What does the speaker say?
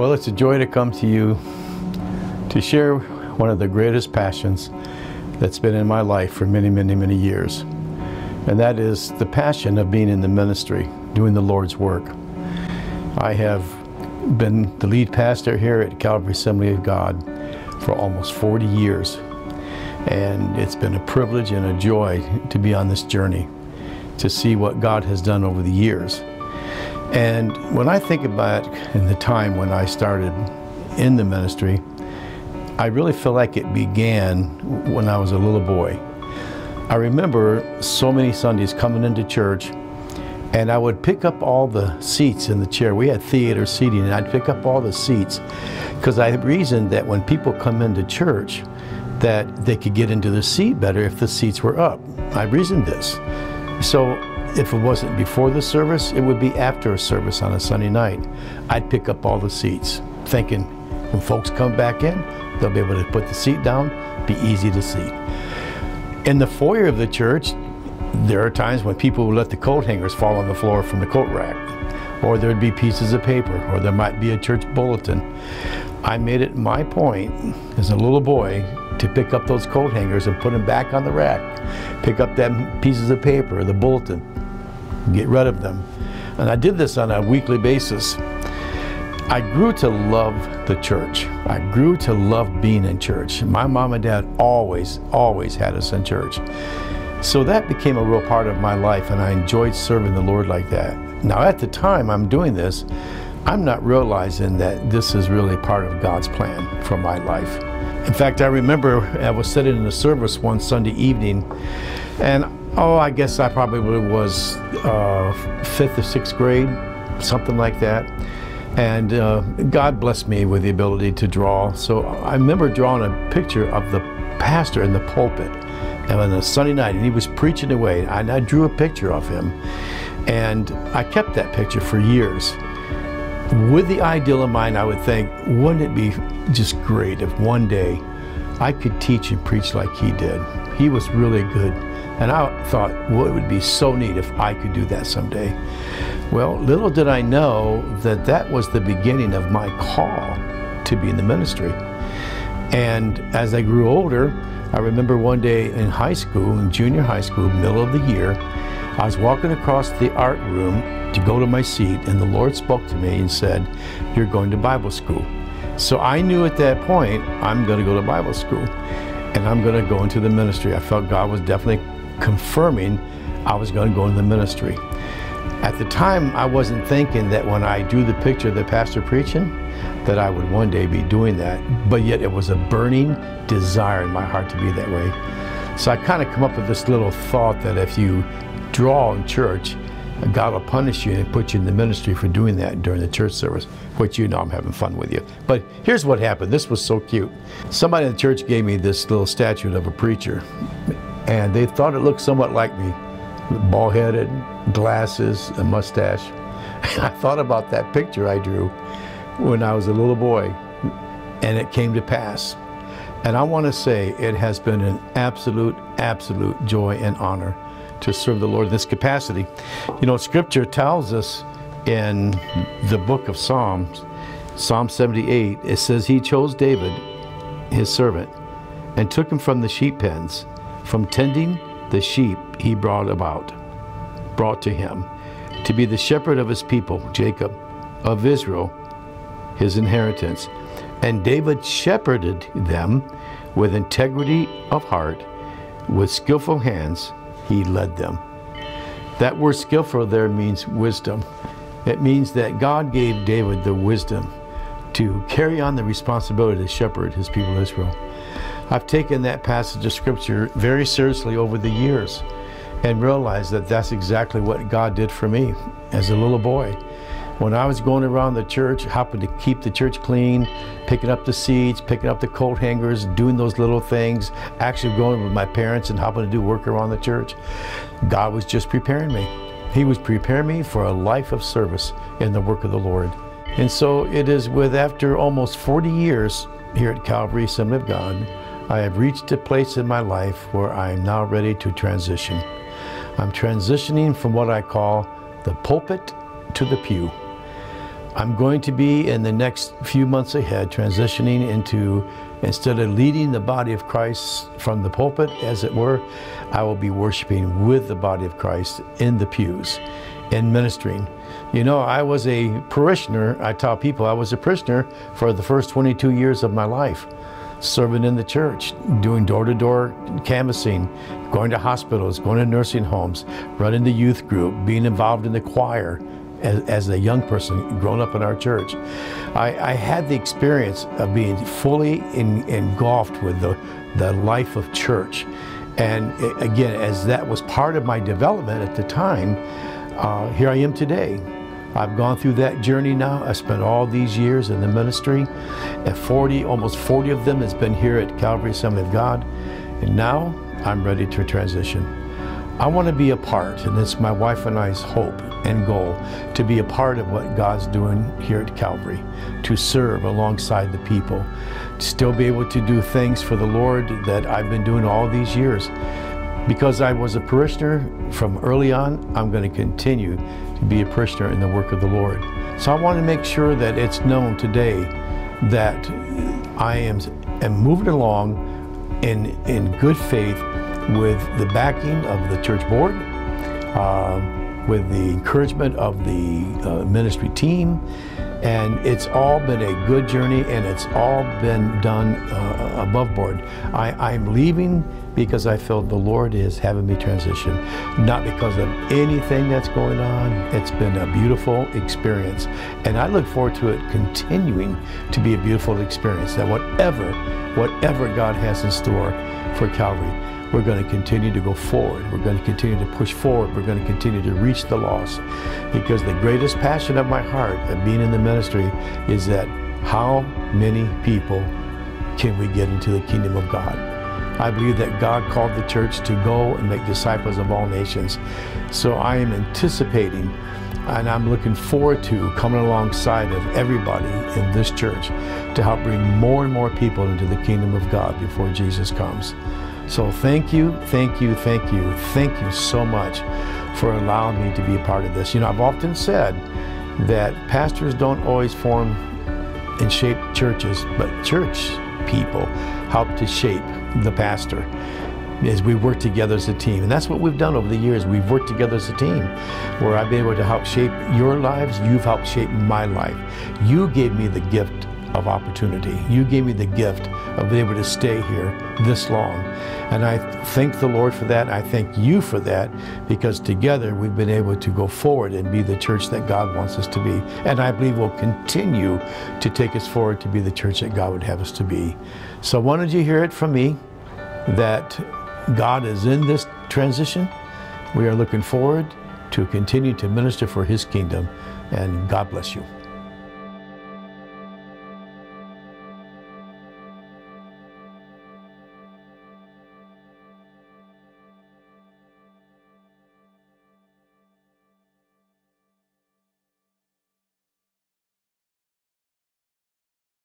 Well, it's a joy to come to you to share one of the greatest passions that's been in my life for many, many, many years. And that is the passion of being in the ministry, doing the Lord's work. I have been the lead pastor here at Calvary Assembly of God for almost 40 years. And it's been a privilege and a joy to be on this journey, to see what God has done over the years. And when I think about in the time when I started in the ministry, I really feel like it began when I was a little boy. I remember so many Sundays coming into church, and I would pick up all the seats in the chair. We had theater seating, and I'd pick up all the seats because I reasoned that when people come into church, that they could get into the seat better if the seats were up. I reasoned this. So if it wasn't before the service, it would be after a service on a Sunday night. I'd pick up all the seats, thinking when folks come back in, they'll be able to put the seat down, be easy to seat. In the foyer of the church, there are times when people would let the coat hangers fall on the floor from the coat rack, or there'd be pieces of paper, or there might be a church bulletin. I made it my point as a little boy to pick up those coat hangers and put them back on the rack, pick up them pieces of paper, the bulletin, get rid of them. And I did this on a weekly basis. I grew to love the church. I grew to love being in church. My mom and dad always had us in church. So that became a real part of my life, and I enjoyed serving the Lord like that. Now at the time I'm doing this, I'm not realizing that this is really part of God's plan for my life. In fact, I remember I was sitting in a service one Sunday evening, and I guess I probably was fifth or sixth grade, something like that. And God blessed me with the ability to draw. So I remember drawing a picture of the pastor in the pulpit. And on a Sunday night, and he was preaching away, and I drew a picture of him. And I kept that picture for years. With the ideal in mind, I would think, wouldn't it be just great if one day I could teach and preach like he did? He was really good. And I thought, well, it would be so neat if I could do that someday. Well, little did I know that that was the beginning of my call to be in the ministry. And as I grew older, I remember one day in high school, in junior high school, middle of the year, I was walking across the art room to go to my seat, and the Lord spoke to me and said, "You're going to Bible school." So I knew at that point, I'm going to go to Bible school, and I'm going to go into the ministry. I felt God was definitely confirming I was going to go into the ministry. At the time, I wasn't thinking that when I drew the picture of the pastor preaching, that I would one day be doing that, but yet it was a burning desire in my heart to be that way. So I kind of come up with this little thought that if you draw in church, God will punish you and put you in the ministry for doing that during the church service, which you know I'm having fun with you. But here's what happened. This was so cute. Somebody in the church gave me this little statue of a preacher, and they thought it looked somewhat like me. Bald-headed, glasses, a mustache. And I thought about that picture I drew when I was a little boy, and it came to pass. And I want to say it has been an absolute joy and honor to serve the Lord in this capacity. You know, Scripture tells us in the book of Psalms, Psalm 78, it says, "He chose David, his servant, and took him from the sheep pens, from tending the sheep he brought to him, to be the shepherd of his people, Jacob, of Israel, his inheritance. And David shepherded them with integrity of heart, with skillful hands he led them." That word skillful there means wisdom. It means that God gave David the wisdom to carry on the responsibility to shepherd his people Israel. I've taken that passage of Scripture very seriously over the years and realized that that's exactly what God did for me as a little boy. When I was going around the church, helping to keep the church clean, picking up the seats, picking up the coat hangers, doing those little things, actually going with my parents and helping to do work around the church, God was just preparing me. He was preparing me for a life of service in the work of the Lord. And so it is with, after almost 40 years here at Calvary Assembly of God, I have reached a place in my life where I am now ready to transition. I'm transitioning from what I call the pulpit to the pew. I'm going to be, in the next few months ahead, transitioning into, instead of leading the body of Christ from the pulpit, as it were, I will be worshiping with the body of Christ in the pews and ministering. You know, I was a parishioner. I tell people I was a parishioner for the first 22 years of my life, serving in the church, doing door-to-door canvassing, going to hospitals, going to nursing homes, running the youth group, being involved in the choir, as a young person grown up in our church. I had the experience of being fully engulfed with the life of church. And again, as that was part of my development at the time, here I am today. I've gone through that journey now. I spent all these years in the ministry, and almost 40 of them has been here at Calvary Assembly of God. And now I'm ready to transition. I want to be a part, and it's my wife and I's hope and goal to be a part of what God's doing here at Calvary, to serve alongside the people, to still be able to do things for the Lord that I've been doing all these years. Because I was a parishioner from early on, I'm going to continue to be a parishioner in the work of the Lord. So I want to make sure that it's known today that I am moving along in good faith, with the backing of the church board, with the encouragement of the ministry team. And it's all been a good journey, and it's all been done above board. I'm leaving because I feel the Lord is having me transition, not because of anything that's going on. It's been a beautiful experience, and I look forward to it continuing to be a beautiful experience, that whatever God has in store for Calvary, we're going to continue to go forward. We're going to continue to push forward. We're going to continue to reach the lost, because the greatest passion of my heart of being in the ministry is that how many people can we get into the kingdom of God? I believe that God called the church to go and make disciples of all nations. So I am anticipating, and I'm looking forward to coming alongside of everybody in this church to help bring more and more people into the kingdom of God before Jesus comes. So thank you, thank you, thank you, thank you so much for allowing me to be a part of this. You know, I've often said that pastors don't always form and shape churches, but church people help to shape the pastor as we work together as a team. And that's what we've done over the years. We've worked together as a team, where I've been able to help shape your lives. You've helped shape my life. You gave me the gift of opportunity. You gave me the gift of being able to stay here this long. And I thank the Lord for that. I thank you for that, because together we've been able to go forward and be the church that God wants us to be. And I believe we'll continue to take us forward to be the church that God would have us to be. So why don't you hear it from me that God is in this transition. We are looking forward to continue to minister for His kingdom, and God bless you.